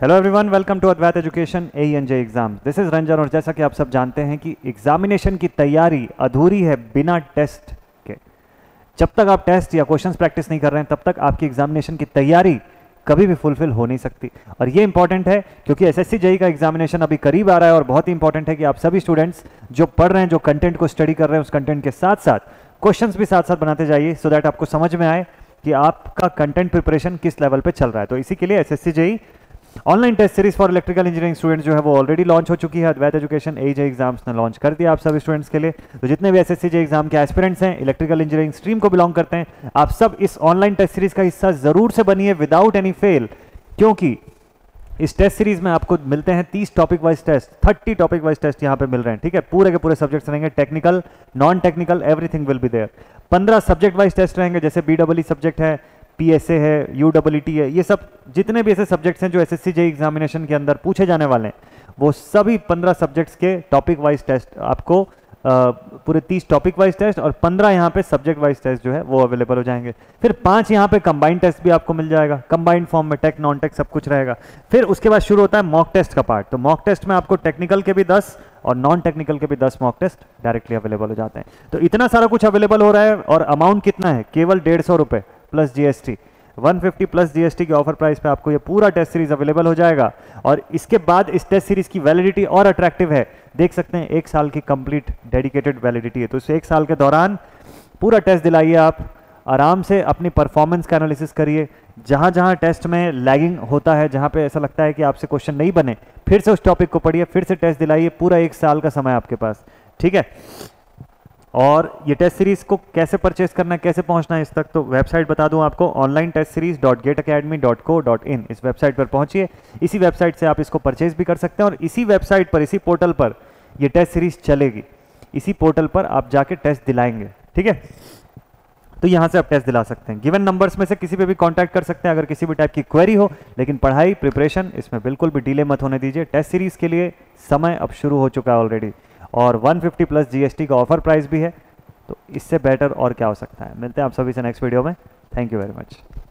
Hello everyone, welcome to Advait education A and J exam. This is Ranjan. और जैसा कि आप सब जानते हैं कि एग्जामिनेशन की तैयारी अधूरी है बिना टेस्ट के। जब तक आप टेस्ट या क्वेश्चंस प्रैक्टिस नहीं कर रहे हैं तब तक आपकी एग्जामिनेशन की तैयारी कभी भी फुलफिल हो नहीं सकती। और ये इंपॉर्टेंट है क्योंकि एसएससी जेई का एग्जामिनेशन अभी करीब आ रहा है और बहुत ही इंपॉर्टेंट है कि आप सभी स्टूडेंट्स जो पढ़ रहे हैं, जो कंटेंट को स्टडी कर रहे हैं, उस कंटेंट के साथ साथ क्वेश्चंस भी साथ साथ बनाते जाइए सो दैट आपको समझ में आए कि आपका कंटेंट प्रिपरेशन किस लेवल पे चल रहा है। तो इसी के लिए SSC JE online test series for electrical engineering students जो है वो ऑलरेडी लॉन्च हो चुकी है। Advait education A J exams ने लॉन्च कर दिया आप सब स्टूडेंट्स के लिए। तो जितने भी एसएससी जे एग्जाम के एस्पिरेंट्स हैं, इलेक्ट्रिकल इंजीनियरिंग स्ट्रीम को बिलोंग करते हैं, आप सब इस ऑनलाइन टेस्ट सीरीज का हिस्सा जरूर से बनिए विदाउट एनी फेल, क्योंकि इस टेस्ट सीरीज में आपको मिलते हैं 30 topic wise test, 30 topic wise test यहाँ पे मिल रहे हैं। ठीक है, पूरे के पूरे सब्जेक्ट्स रहेंगे, technical, non technical, everything will be there. 15 subject wise test रहेंगे, जैसे BEE सब्जेक्ट है, PSA है, UEET है, ये सब जितने भी ऐसे सब्जेक्ट्स हैं जो एसएससी जेई एग्जामिनेशन के अंदर पूछे जाने वाले हैं, वो सभी 15 सब्जेक्ट्स के टॉपिक वाइज टेस्ट आपको पूरे 30 टॉपिक वाइज टेस्ट और 15 यहाँ पे सब्जेक्ट वाइज टेस्ट जो है वो अवेलेबल हो जाएंगे। फिर 5 यहाँ पे कंबाइंड टेस्ट भी आपको मिल जाएगा, कंबाइंड फॉर्म में टेक नॉन टेक सब कुछ रहेगा। फिर उसके बाद शुरू होता है मॉक टेस्ट का पार्ट। तो मॉक टेस्ट में आपको टेक्निकल के भी 10 और नॉन टेक्निकल के भी 10 मॉक टेस्ट डायरेक्टली अवेलेबल हो जाते हैं। तो इतना सारा कुछ अवेलेबल हो रहा है और अमाउंट कितना है, केवल 150 रुपये प्लस जीएसटी, 150 प्लस जीएसटी के ऑफर प्राइस पे आपको ये पूरा टेस्ट सीरीज अवेलेबल हो जाएगा। और इसके बाद इस टेस्ट सीरीज की वैलिडिटी और अट्रैक्टिव है, देख सकते हैं 1 साल की कंप्लीट डेडिकेटेड वैलिडिटी है। तो इस 1 साल के दौरान पूरा टेस्ट दिलाइए, आप आराम से अपनी परफॉर्मेंस का एनालिसिस करिए। जहाँ जहाँ टेस्ट में लैगिंग होता है, जहाँ पे ऐसा लगता है कि आपसे क्वेश्चन नहीं बने, फिर से उस टॉपिक को पढ़िए, फिर से टेस्ट दिलाइए। पूरा 1 साल का समय आपके पास, ठीक है। और ये टेस्ट सीरीज को कैसे परचेस करना है, कैसे पहुंचना है इस तक, तो वेबसाइट बता दूं आपको, onlinetestseries.gateacademy.co.in। इस वेबसाइट पर पहुंचिए, इसी वेबसाइट से आप इसको परचेस भी कर सकते हैं और इसी वेबसाइट पर, इसी पोर्टल पर ये टेस्ट सीरीज चलेगी। इसी पोर्टल पर आप जाके टेस्ट दिलाएंगे, ठीक है। तो यहाँ से आप टेस्ट दिला सकते हैं। गिवन नंबर्स में से किसी पे भी कांटेक्ट कर सकते हैं अगर किसी भी टाइप की क्वेरी हो, लेकिन पढ़ाई, प्रिपरेशन, इसमें बिल्कुल भी डिले मत होने दीजिए। टेस्ट सीरीज के लिए समय अब शुरू हो चुका है ऑलरेडी और 150 प्लस जीएसटी का ऑफर प्राइस भी है। तो इससे बेटर और क्या हो सकता है। मिलते हैं आप सभी से नेक्स्ट वीडियो में। Thank you very much.